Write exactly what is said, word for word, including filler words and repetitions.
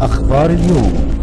أخبار اليوم.